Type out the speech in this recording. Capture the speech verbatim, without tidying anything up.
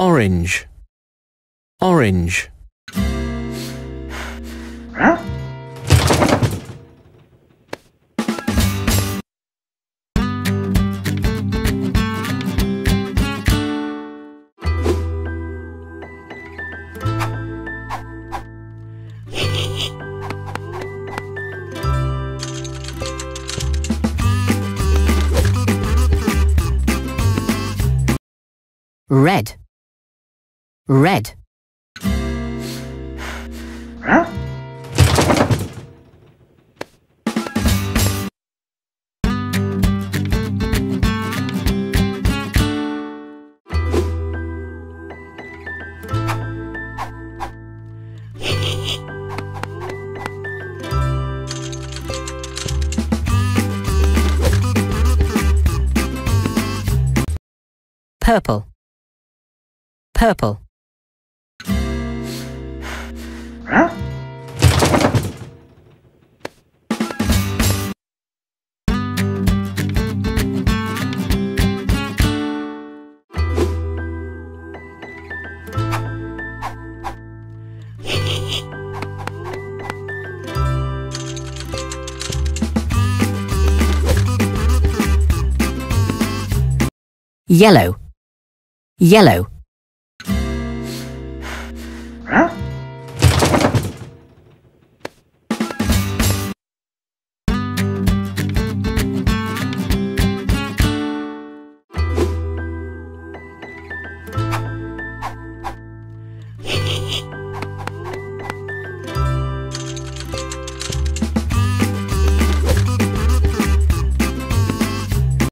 Orange. Orange. Huh? Red. Red. Huh? Purple. Purple. Huh? Yellow. Yellow. Huh?